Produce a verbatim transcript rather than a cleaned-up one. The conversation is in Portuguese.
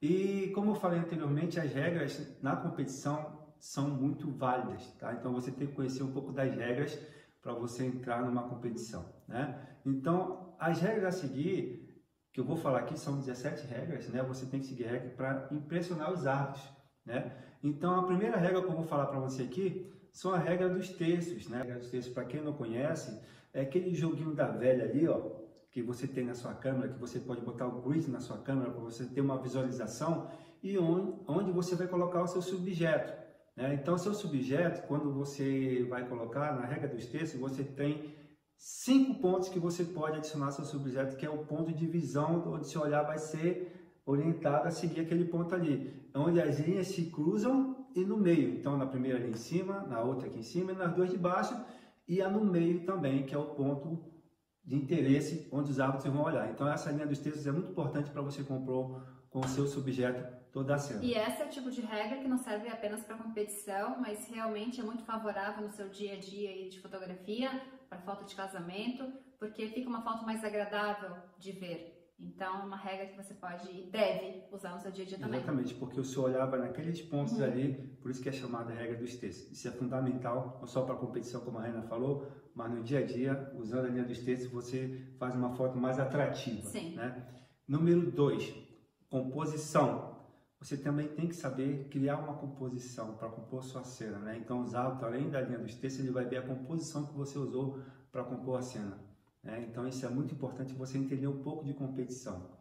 E como eu falei anteriormente, as regras na competição são muito válidas, tá? Então você tem que conhecer um pouco das regras para você entrar numa competição, né? Então as regras a seguir que eu vou falar aqui são dezessete regras, né? Você tem que seguir regras para impressionar os árbitros, né? Então a primeira regra que eu vou falar para você aqui são a regra dos terços, né? A regra dos terços, para quem não conhece, é aquele joguinho da velha ali, ó, que você tem na sua câmera, que você pode botar o grid na sua câmera para você ter uma visualização e onde, onde você vai colocar o seu subjeto, né? Então, seu subjeto, quando você vai colocar na regra dos terços, você tem cinco pontos que você pode adicionar ao seu subjeto, que é o ponto de visão, onde seu olhar vai ser orientado a seguir aquele ponto ali, onde as linhas se cruzam e no meio. Então, na primeira ali em cima, na outra aqui em cima, e nas duas de baixo, e a no meio também, que é o ponto de interesse onde os árbitros vão olhar. Então essa linha dos terços é muito importante para você compor com o seu subjeto toda a cena. E esse é o tipo de regra que não serve apenas para competição, mas realmente é muito favorável no seu dia a dia aí de fotografia, para foto de casamento, porque fica uma foto mais agradável de ver. Então é uma regra que você pode e deve usar no seu dia a dia também. Exatamente, porque o senhor olhava naqueles pontos uhum. ali, por isso que é chamada regra dos terços. Isso é fundamental, não só para a competição, como a Reina falou, mas no dia a dia, usando a linha dos terços, você faz uma foto mais atrativa. Sim. Né? Número dois, composição. Você também tem que saber criar uma composição para compor sua cena, né? Então os árbitros, além da linha dos terços, ele vai ver a composição que você usou para compor a cena. É, então isso é muito importante, você entender um pouco de competição.